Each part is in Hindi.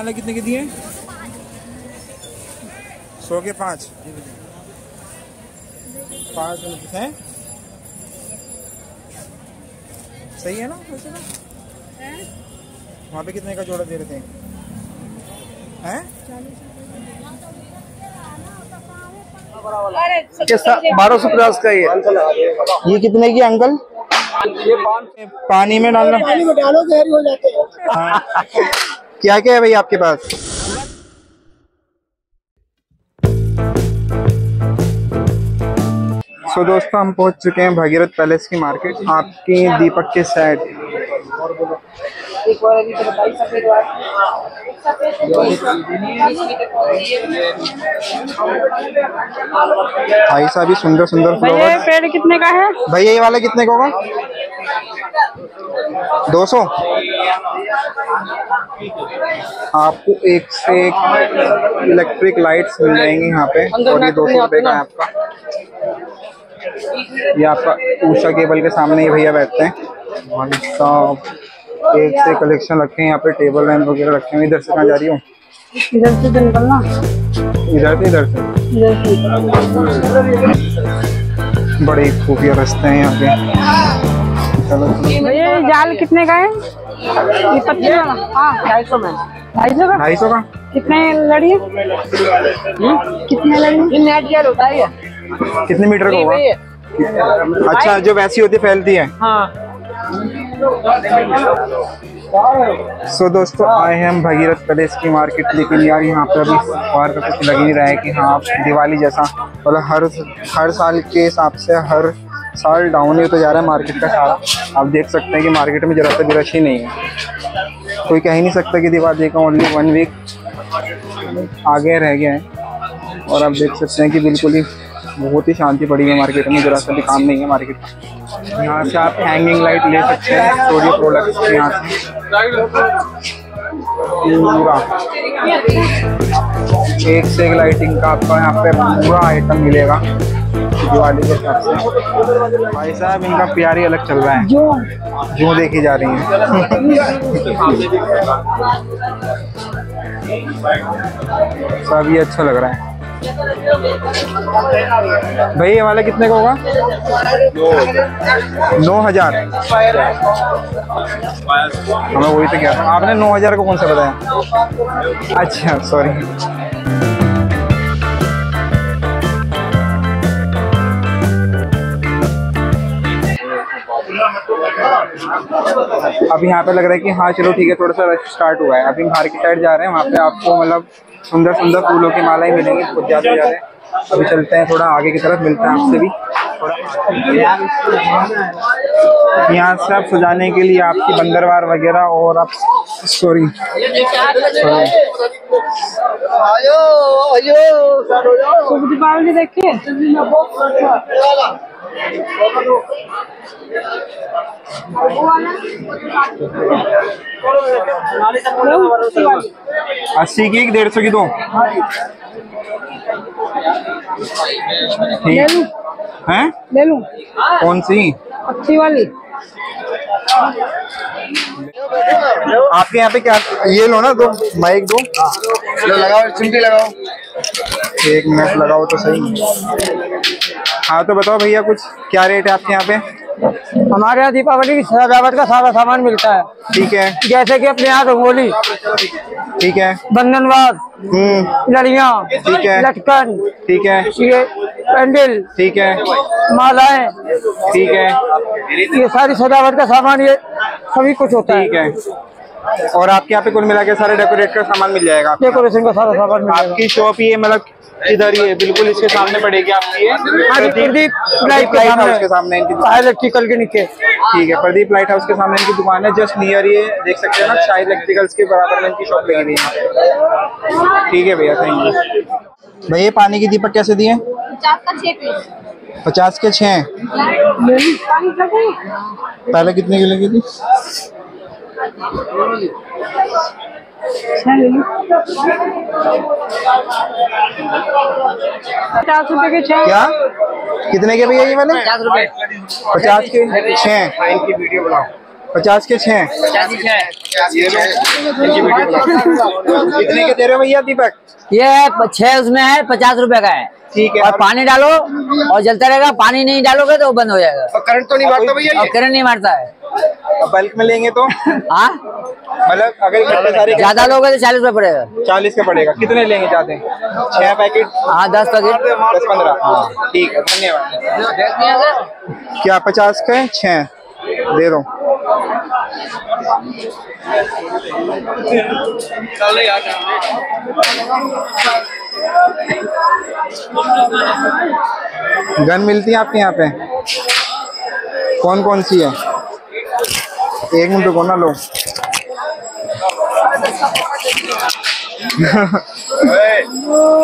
माला कितने की दी है? 100 के 5। 5 है, सही है ना? वैसे ना वहाँ पे कितने का जोड़ा दे रहे थे? हैं 1250 का ये कितने की अंकल? ये पानी में डालना, पानी में डालो गहरी हो जाते हैं। हाँ। क्या क्या है भाई आपके पास? सो दोस्तों हम पहुंच चुके हैं भागीरथ पैलेस की मार्केट, आपके दीपक के साइड। भाई साहब ये सुंदर सुंदर फ्लावर। पेड़ कितने का है भैया? ये वाला कितने का होगा? 200। आपको एक से एक इलेक्ट्रिक लाइट्स मिल जाएंगी यहाँ पे, और ये 200 रुपये का है आपका। ये आपका उषा केबल के सामने ही भैया बैठते हैं। भाई साहब एक से कलेक्शन रखे हैं यहाँ पे, टेबल लैंप वगैरह रखे हैं। इधर से कहाँ जा रही हूँ? इधर से निकलना, इधर से। बड़े खूबिया रास्ते हैं यहाँ पे। ये जाल कितने का है? ये पत्ते वाला? हाँ 250 में। 250 का? कितने लड़ी है? कितने लड़ी? ये नेट जाल होता है। कितने मीटर का होगा? अच्छा, जो वैसी होती फैलती है। हाँ। सो दोस्तों आए हैं हम भागीरथ पैलेस की मार्केट, लेकिन यार यहाँ पर अभी बाहर का कुछ लग नहीं रहा है कि हाँ दिवाली जैसा, मतलब हर साल के हिसाब से हर साल डाउन ही तो जा रहा है मार्केट का सारा। आप देख सकते हैं कि मार्केट में ज़रा भी रश ही नहीं है। कोई कह ही नहीं सकता कि दिवाली का ओनली 1 वीक आगे रह गया है, और आप देख सकते हैं कि बिल्कुल ही बहुत ही शांति पड़ी है मार्केट में, ज़रा सा भी काम नहीं है मार्केट का। यहाँ से आप हैंगिंग लाइट ले सकते हैं, स्टोरी प्रोडक्ट्स के यहाँ से एक से एक लाइटिंग का आपको यहाँ पे पूरा आइटम मिलेगा दिवाली के हिसाब से। भाई साहब इनका प्यारी अलग चल रहा है, जो देखी जा रही है। सब ये अच्छा लग रहा है। भाई ये वाला कितने का होगा? 9000। हमें वही तो क्या, आपने 9000 को कौन सा बताया? अच्छा सॉरी। अब यहाँ पे लग रहा है कि हाँ चलो ठीक है, थोड़ा सा स्टार्ट हुआ है। अभी बाहर की साइड जा रहे हैं, वहाँ पे आपको मतलब सुंदर सुंदर फूलों की मालाएं मिलेंगी। खुद जाते जा रहे हैं, अभी चलते हैं थोड़ा आगे की तरफ, मिलते हैं आपसे भी थोड़ा। यहाँ से आप सजाने के लिए आपकी बंदरवार वगैरह और आप सॉरी देखिए 80 की 150 की दो। हैं ले लूं? कौन सी? अच्छी वाली। आपके यहाँ पे क्या? ये लो ना, दो माइक दो, लो लगाओ, चिमटी लगाओ, एक मिनट लगाओ तो सही। हाँ तो बताओ भैया कुछ क्या रेट है आपके यहाँ पे? हमारे यहाँ दीपावली की सजावट का सारा सामान मिलता है। ठीक है। जैसे कि अपने यहाँ रंगोली, ठीक है, बंधनवार, लड़ियाँ, ठीक है, लटकन, ठीक है, ये पेंडल, ठीक है, मालाएं, ठीक है, ये सारी सजावट का सामान ये सभी कुछ होता है। ठीक है। और आपके यहाँ पे कुल मिला के सारे डेकोरेट का सामान मिल जाएगा? डेकोरेशन का सारा सामान। आपकी शॉप ये मतलब इधर ही है बिल्कुल, इसके सामने पड़ेगी आपकी ये? प्रदीप लाइट हाउस के सामने इनकी इलेक्ट्रिकल के नीचे। ठीक है, प्रदीप लाइट हाउस के सामने इनकी दुकान है, जस्ट नियर। ये देख सकते हैं ना, शाही इलेक्ट्रिकल्स के बराबर में इनकी शॉप लगी हुई है। ठीक है भैया, थैंक यू। भैया पानी की दीपक कैसे दिए? 50 के 6। पहले कितने की लगी थी? 50 रुपए के 6। क्या कितने के भैया ये वाले? 50 के 6। 50 के 6। कितने के दे रहे हो भैया दीपक? ये 6 उसमें है, 50 रुपए का है। ठीक है, और पानी डालो और जलता रहेगा, पानी नहीं डालोगे तो बंद हो जाएगा। तो करंट तो नहीं मारता भैया? करंट नहीं मारता है। बल्क में लेंगे तो हाँ, मतलब अगर ज्यादा लोगे तो 40 रुपए पड़ेगा। 40 का पड़ेगा। कितने लेंगे चाहते हैं? 6 पैकेट? हाँ, 10 पैकेट, 10-15। ठीक है, धन्यवाद। क्या 50 के 6 दे दो। गन मिलती है आपके यहाँ पे? कौन कौन सी है? एक मिनट को ना लो।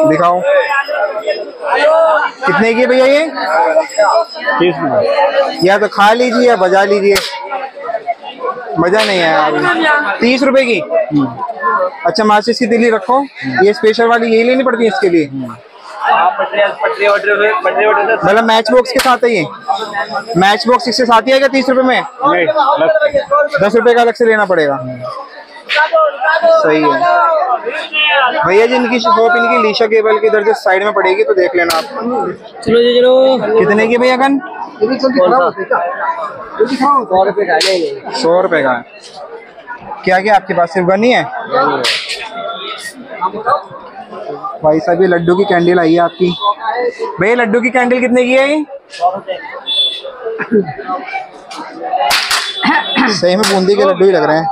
दिखाओ कितने की भैया ये? 30 रुपये। या तो खा लीजिए या बजा लीजिए, मजा नहीं आया। 30 रुपए की? अच्छा, माचिस की तिली रखो। ये स्पेशल वाली यही लेनी पड़ती है इसके लिए? मतलब मैच बॉक्स के साथ है ये? मैच बॉक्स इसके साथ ही आएगा 30 रुपए में? 10 रुपए का अलग से लेना पड़ेगा। सही है भैया जी। इनकी शॉप इनकी लीशा केबल के इधर जो साइड में पड़ेगी, तो देख लेना आप। चलो चलो। कितने की भैया गन? 100 रुपए का। क्या क्या आपके पास? सिर्फ गन ही है? भाई साहब, ये लड्डू की कैंडल आई है आपकी। भैया लड्डू की कैंडल कितने की है ये? सही में बूंदी के लड्डू ही लग रहे हैं।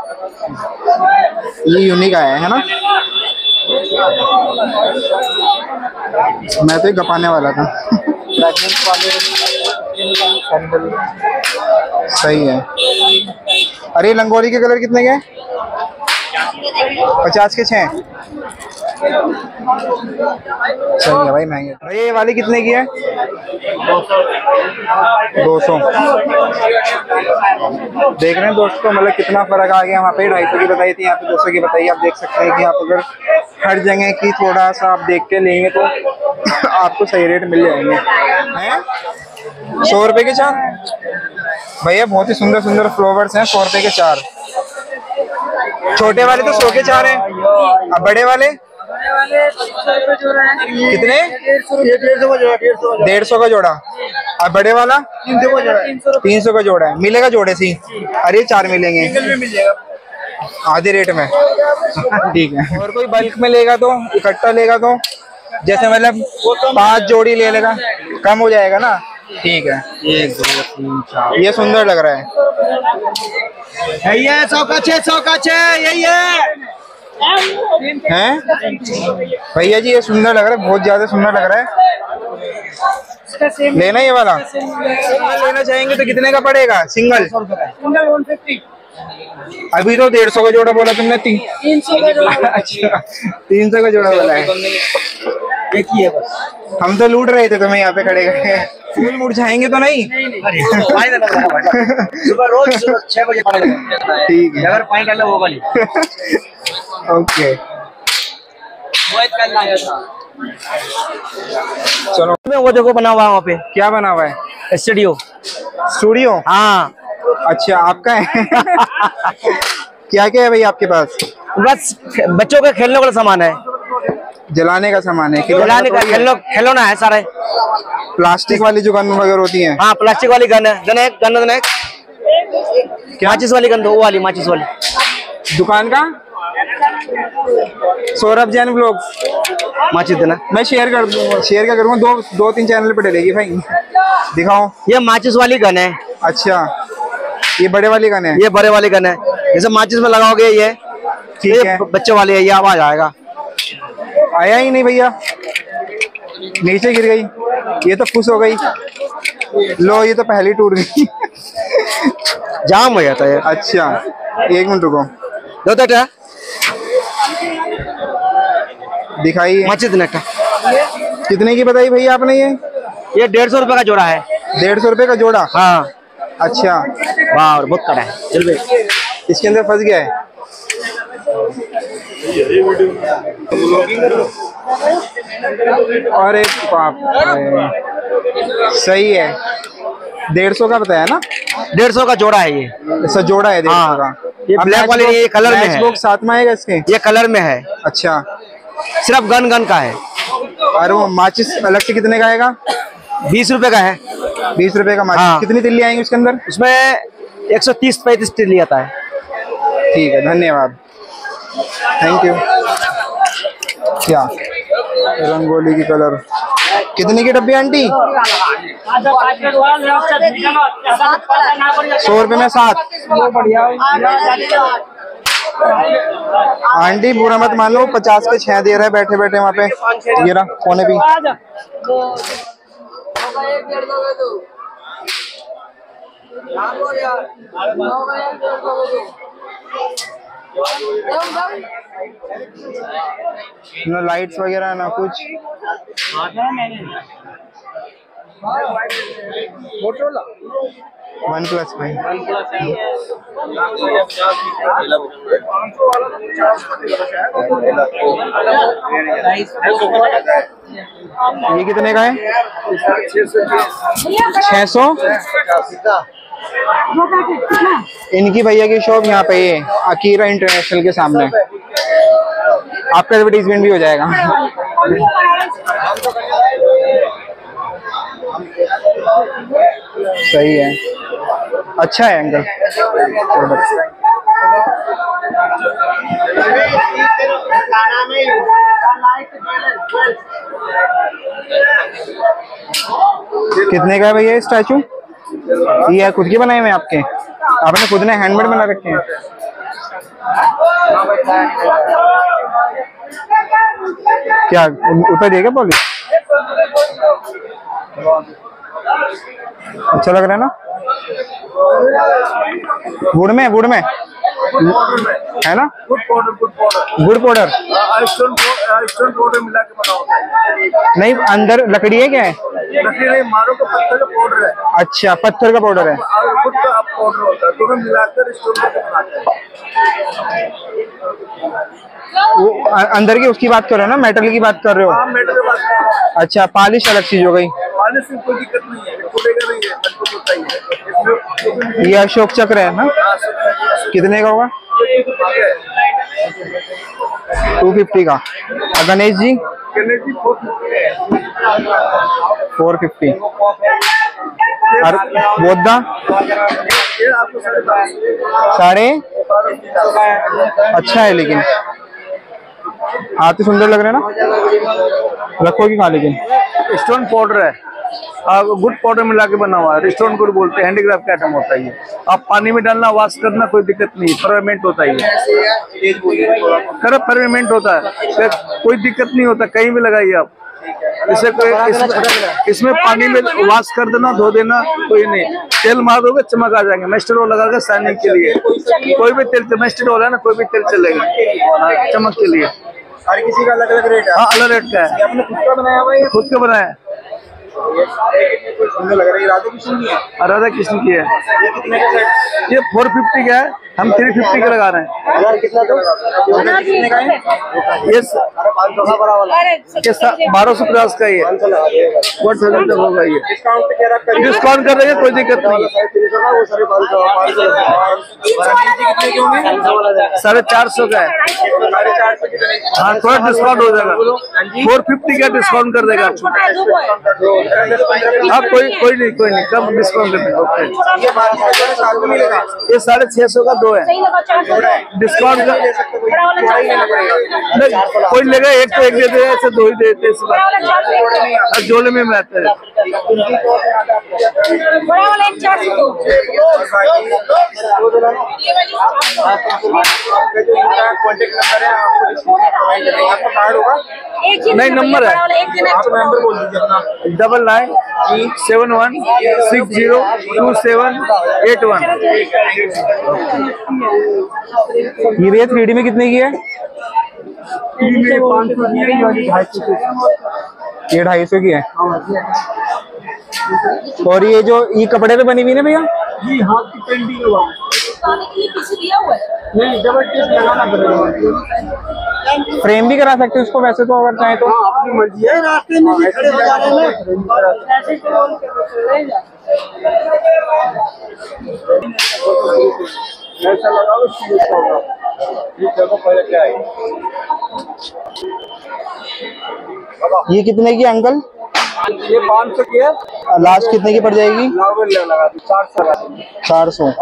ये यूनिक आया है ना? मैं तो गपाने वाला था। सही है। अरे लंगोरी के कलर कितने के? 50 के 6। सही है भाई, महंगे। अरे ये वाली कितने की है? 200। देख रहे हैं दोस्तों, मतलब कितना फर्क आ गया। वहाँ पे 250 की बताई थी, यहाँ पे 200 की बताई। आप देख सकते हैं कि आप अगर हर जगह की थोड़ा सा आप देख के लेंगे तो आपको सही रेट मिल जाएंगे। हैं 100 रुपये के 4। भैया बहुत ही सुंदर सुंदर फ्लावर्स हैं। 100 रुपये के 4। छोटे वाले तो 100 के 4 हैं। अब बड़े वाले कितने? 150 का जोड़ा। और बड़े वाला 300 का जोड़ा है। मिलेगा जोड़े से? अरे 4 मिलेंगे आधे रेट में। ठीक है। और कोई बल्क में लेगा तो, इकट्ठा लेगा तो, जैसे मतलब 5 जोड़ी ले लेगा, कम हो जाएगा ना? ठीक है। 1, 2, 3, 4। ये सुंदर लग रहा है। यही है 100 का 6। यही है हैं भैया जी। ये सुंदर लग रहा है, बहुत ज्यादा सुंदर लग रहा है। लेना ये वाला? लेना चाहेंगे तो कितने का पड़ेगा सिंगल? अभी तो 150 का जोड़ा बोला तुमने। 300 का जोड़ा। अच्छा, 300 का जोड़ा बोला है। हम तो लूट रहे थे तुम्हें यहाँ पे खड़े खड़े। फूल मुरझाएंगे तो नहीं? सुबह रोज 6 बजे। ठीक है, अगर पानी डालो वो वाली। ओके, चलो। वो देखो बना हुआ है वहाँ पे। क्या बना हुआ है? स्टूडियो। स्टूडियो? हाँ। अच्छा, आपका है? क्या क्या है भाई आपके पास? बस बच्चों के खेलने वाला सामान है, जलाने का सामान है, जलाने का खिलौना है सारे। प्लास्टिक वाली जो गन वगैरह होती है? हाँ, प्लास्टिक वाली गन है। क्या माचिस वाली गन? दो वाली माचिस वाली। दुकान का सौरभ जैन व्लॉग। माचिस देना, मैं शेयर कर दूंगा। शेयर क्या करूँगा? 2-3 चैनल पे डलेगी भाई। दिखाओ। ये माचिस वाली गन है। अच्छा, ये बड़े वाली गन है? ये बड़े वाली गन है, जैसे माचिस में लगाओगे ये। ठीक है। बच्चे वाले है ये। आवाज आएगा? आया ही नहीं भैया, नीचे गिर गई। ये तो खुश हो गई। लो, ये तो पहले टूट गई। जाम हो जाता है। अच्छा, एक मिनट रुको। दो दिखाई। माचिस नक्का कितने की बताई भैया आपने? ये 150 रुपए का जोड़ा है। 150 रुपए का जोड़ा? हाँ। अच्छा, वाह, बहुत कड़ा है। चल भाई, इसके अंदर फंस गया है। अरे बाप, सही है। 150 का बताया ना, 150 का जोड़ा है ये। अच्छा जोड़ा है 150 का। ये ब्लैक वाले ये कलर में है, साथ में आएगा इसके, ये कलर में है। अच्छा सिर्फ गन गन का है। और वो माचिस अलग से कितने का आएगा? 20 रुपए का है। 20 रुपए का माचिस। कितनी तिल्ली आएंगी उसके अंदर? उसमें 130-135 तिल्ली आता है। ठीक है, धन्यवाद, थैंक यू। क्या रंगोली की कलर कितने की डब्बी आंटी? 100 रुपए में 7। आंटी बुरा मत मान लो, 50 के 6 दे रहा है बैठे बैठे वहाँ पे, गिरा कोने भी। ना लाइट्स वगैरह ना कुछ। OnePlus ये कितने का है? 600। इनकी भैया की शॉप यहाँ पे ये अकीरा इंटरनेशनल के सामने। आपका एडवर्टीजमेंट भी हो जाएगा। सही है, अच्छा है अंकल। कितने का है भैया स्टैचू? ये खुद के बनाए हुए हैं आपके? आपने खुद ने हैंडमेड बना रखे हैं? क्या उतर देगा पॉलिश? अच्छा लग रहा है ना? वुड में है ना? गुड पाउडर मिला के बनाओ। नहीं अंदर लकड़ी है क्या? लकड़ी नहीं, मारो का पत्थर का पाउडर है। अच्छा पत्थर का पाउडर है, गुड का पाउडर होता है, दोनों मिलाकर स्टोन को बनाते हैं। अंदर की उसकी बात कर रहे हो ना, मेटल की बात कर रहे हो? मेटल की बात। अच्छा पॉलिश अलग चीज हो गई। पॉलिश में कोई दिक्कत नहीं है, खुलेगा नहीं है, बिल्कुल होता ही है। ये अशोक चक्र है ना, कितने का होगा? 250 का। गणेश जी 450। और बोधा 12.5। अच्छा है लेकिन हाथ ही सुंदर लग रहे हैं ना, रखोगी कहाँ? लेकिन स्टोन पाउडर है, आप गुड पाउडर मिला के बना हुआ है, स्टोन गुड बोलते हैं, हैंडीक्राफ्ट का आइटम होता है। आप पानी में डालना, वॉश करना, कोई दिक्कत नहीं, फर्मेंट होता है, फर्मेंट होता है, कोई दिक्कत नहीं होता, कहीं भी लगाइए आप। इसे कोई इसमें पानी में वॉश कर देना, धो देना, कोई नहीं, तेल मार दोगे चमक आ जाएंगे। मैस्टर रोल लगा कर शाइनिंग के लिए, कोई भी तेल, मैस्टर रोल है ना, कोई भी तेल चलेगा चमक के लिए। हर किसी का अलग अलग रेट है। हाँ अलग रेट का है। आपने खुद का बनाया हुआ है? खुद का बनाया, लग रहा है। राधा कृष्ण की है ये। 450 का है, हम 350 का लगा रहे हैं। कितना का है ये? 1250 का ही है, 1000 तक होगा ये। डिस्काउंट कर देंगे, कोई दिक्कत नहीं। 450 का है, हाँ थोड़ा डिस्काउंट हो जाएगा, 450 का डिस्काउंट कर देगा। आप कोई नहीं कम डिस्काउंट देंगे। ये 650 का 2 है, डिस्काउंट का कोई लेगा, एक तो एक दे देगा, ऐसे 2 ही देते हैं, जोड़े में रहता है। नहीं नंबर है, आप 9971602781। ये भैया 3D में कितने की है? 250 की है। और ये जो ये कपड़े पे बनी हुई ना भैया, ये हाथ की पेंटिंग है, नहीं डबल टेप लगाना पड़ेगा। फ्रेम भी करा सकते हैं उसको वैसे तो, अगर चाहे तो आपकी मर्जी है। रास्ते में भी खड़े हो जा रहे हैं। ये कितने की अंकल? ये 500 की है। लास्ट कितने की पड़ जाएगी? 400।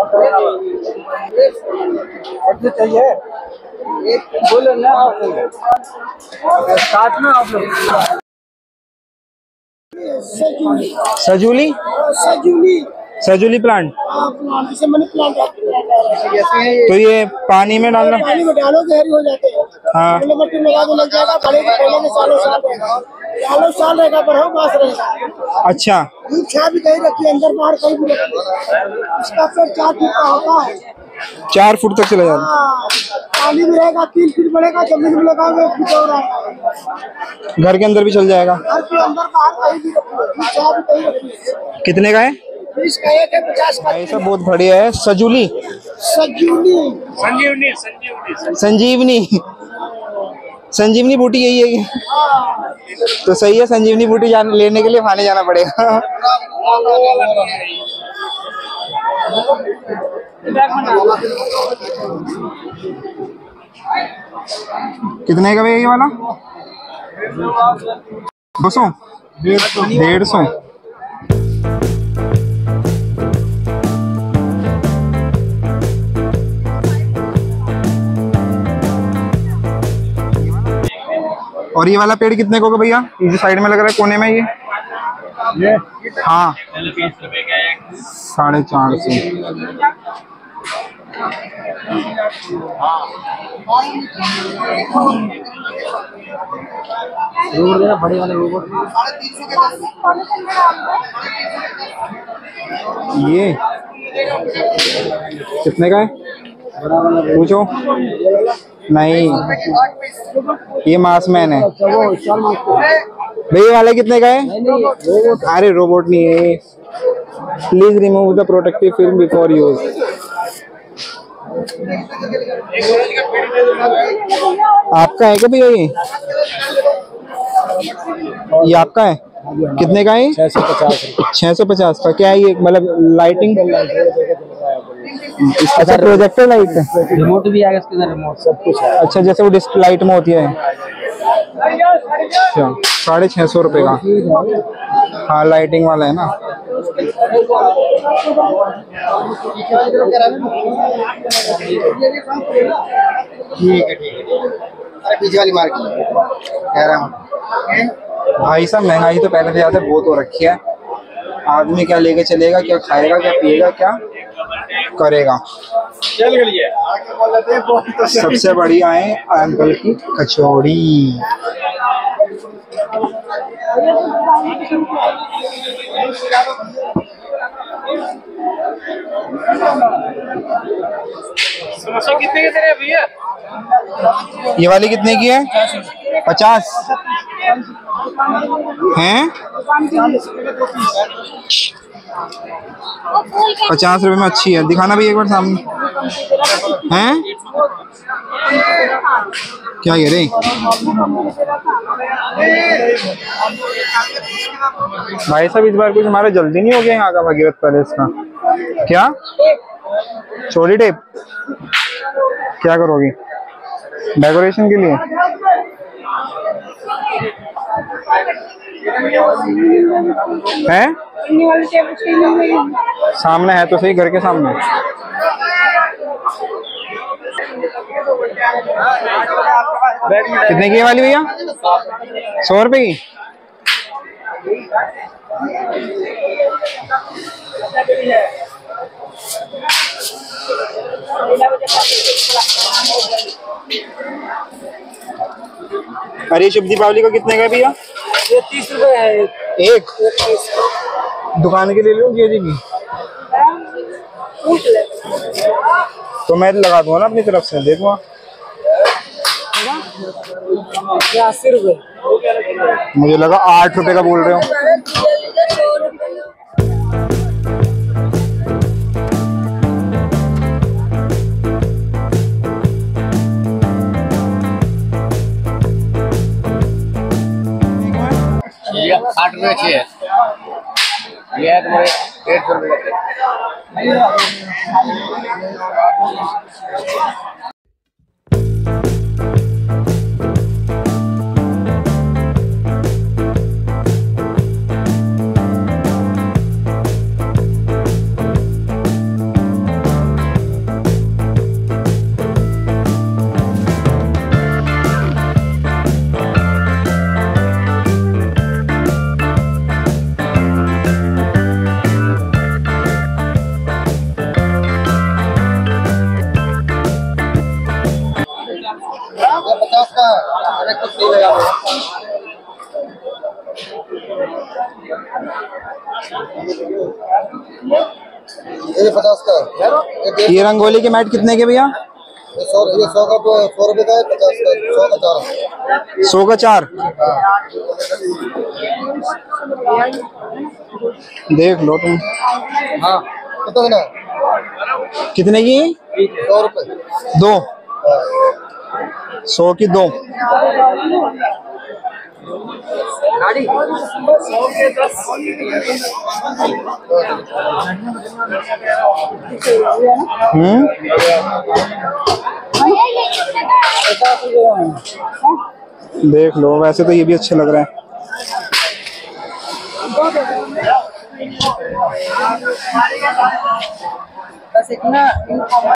चाहिए बोलो ना साथ में आप लोग। सजूली सजूली प्लांट से मैंने प्लांट है। तो ये पानी में डालना, पानी में डालोगे हरी हो जाते हैं। हाँ लग जाएगा पहले सालों साल रहेगा, बास रहेगा। अच्छा दूध छाया भी कहीं रखिए, अंदर बाहर कहीं भी रखिए। इसका पेड़ 4 फुट का होता है, 4 फुट तक चला जाएगा। पानी भी रहेगा, 3 फीट बढ़ेगा, जमीन में लगाओगे 1 फीट और आएगा। घर के अंदर भी चल जाएगा, घर के अंदर बाहर कहीं भी रखिए। कितने का है? 20 का 1 है 50 का। ये सब बहुत बढ़िया है। सजूली संजीवनी संजीवनी बूटी यही है तो सही है। संजीवनी बूटी लेने के लिए खाने जाना पड़ेगा। कितने का भैया ये वाला? 200 150। और ये वाला पेड़ कितने को का भैया? ये जो साइड में लग रहा है कोने में ये हाँ 450। बड़े वाले ये कितने का है? पूछो नहीं, ये मास्कमैन है भैया। वाले कितने का है? अरे रोबोट नहीं है। Please remove the protective film before use. आपका है क्या भैया ये आपका है? कितने का है? 650 का। क्या है ये? मतलब लाइटिंग अच्छा प्रोजेक्टर लाइट है, रिमोट भी आएगा इसके अंदर, रिमोट सब कुछ है। अच्छा जैसे वो डिस्क लाइट में होती है। अच्छा 650 रुपये का। हाँ लाइटिंग वाला है ना। ठीक है मार्केट भाई साहब, महंगाई तो पहले भी ज्यादा बहुत हो रखी है। आदमी क्या लेके चलेगा, क्या खाएगा, क्या पिएगा, क्या करेगा। सबसे बढ़िया है अंकल की कचौड़ी। समोसा कितने की दे रहे हैं भैया? ये वाली कितने की है? 50 हैं? 50 रुपए में अच्छी है। दिखाना भी एक बार सामने हैं। क्या कह रहे भाई साहब, इस बार कुछ हमारा जल्दी नहीं हो गया यहाँ का भागीरथ पैलेस का? क्या चोरी टेप क्या करोगी डेकोरेशन के लिए? है सामने है तो सही, घर के सामने। कितने की वाली भैया? 100 रुपए की। अरे शुभ दीपावली को कितने का भैया? 30 रुपए है एक। दुकान के ले लूँ जी की तो मैं लगा दूंगा ना अपनी तरफ से, दे दूंगा। 80 रुपए। मुझे लगा 8 रुपए का बोल रहे हो। यह 60 रुपये की है, यह तुम्हारे 150 रुपये। ये 50 का। ये रंगोली के मैट कितने के भैया? ये 100 रुपए का है, 50 का, 100 का 4। 100 का 4। देख लो तुम। हाँ कितना? कितने की? 100 रुपए। 2। 100 की 2। गाड़ी 100 के 10। देख लो, वैसे तो ये भी अच्छे लग रहे हैं। बस इतना